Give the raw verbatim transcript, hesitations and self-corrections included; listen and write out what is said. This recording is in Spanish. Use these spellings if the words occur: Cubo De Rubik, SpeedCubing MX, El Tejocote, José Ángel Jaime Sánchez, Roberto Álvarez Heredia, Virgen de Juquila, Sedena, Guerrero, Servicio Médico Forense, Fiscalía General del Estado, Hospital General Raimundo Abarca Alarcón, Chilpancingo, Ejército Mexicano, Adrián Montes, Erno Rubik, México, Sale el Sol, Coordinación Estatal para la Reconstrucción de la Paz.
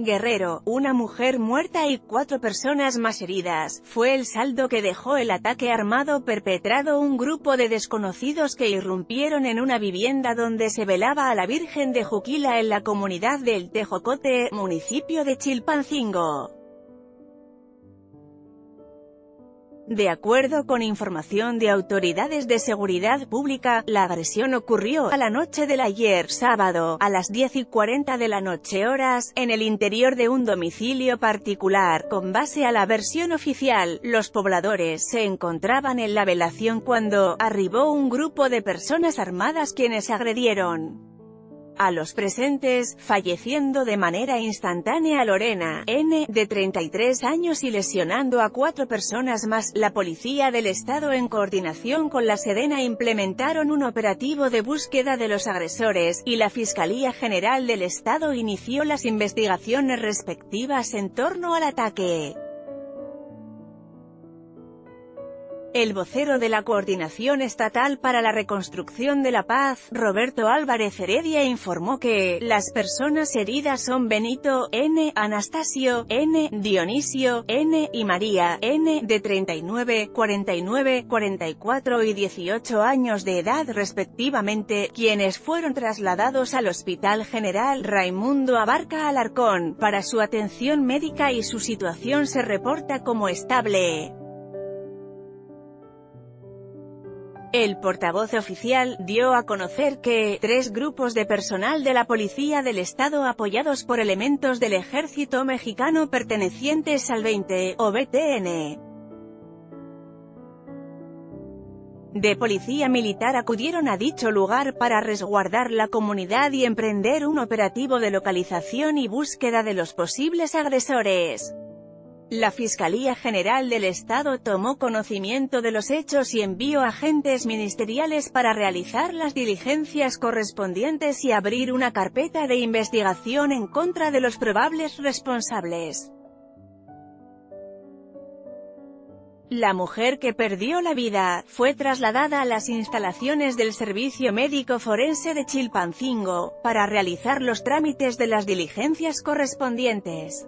Guerrero, una mujer muerta y cuatro personas más heridas, fue el saldo que dejó el ataque armado perpetrado un grupo de desconocidos que irrumpieron en una vivienda donde se velaba a la Virgen de Juquila en la comunidad de El Tejocote, municipio de Chilpancingo. De acuerdo con información de autoridades de seguridad pública, la agresión ocurrió a la noche del ayer sábado, a las diez y cuarenta de la noche horas, en el interior de un domicilio particular. Con base a la versión oficial, los pobladores se encontraban en la velación cuando arribó un grupo de personas armadas quienes agredieron a los presentes, falleciendo de manera instantánea Lorena N, de treinta y tres años, y lesionando a cuatro personas más. La Policía del Estado, en coordinación con la Sedena, implementaron un operativo de búsqueda de los agresores, y la Fiscalía General del Estado inició las investigaciones respectivas en torno al ataque. El vocero de la Coordinación Estatal para la Reconstrucción de la Paz, Roberto Álvarez Heredia, informó que las personas heridas son Benito N, Anastasio N, Dionisio N y María N, de treinta y nueve, cuarenta y nueve, cuarenta y cuatro y dieciocho años de edad respectivamente, quienes fueron trasladados al Hospital General Raimundo Abarca Alarcón para su atención médica y su situación se reporta como estable. El portavoz oficial dio a conocer que tres grupos de personal de la Policía del Estado apoyados por elementos del Ejército Mexicano pertenecientes al veinte O B T N de Policía Militar acudieron a dicho lugar para resguardar la comunidad y emprender un operativo de localización y búsqueda de los posibles agresores. La Fiscalía General del Estado tomó conocimiento de los hechos y envió agentes ministeriales para realizar las diligencias correspondientes y abrir una carpeta de investigación en contra de los probables responsables. La mujer que perdió la vida fue trasladada a las instalaciones del Servicio Médico Forense de Chilpancingo para realizar los trámites de las diligencias correspondientes.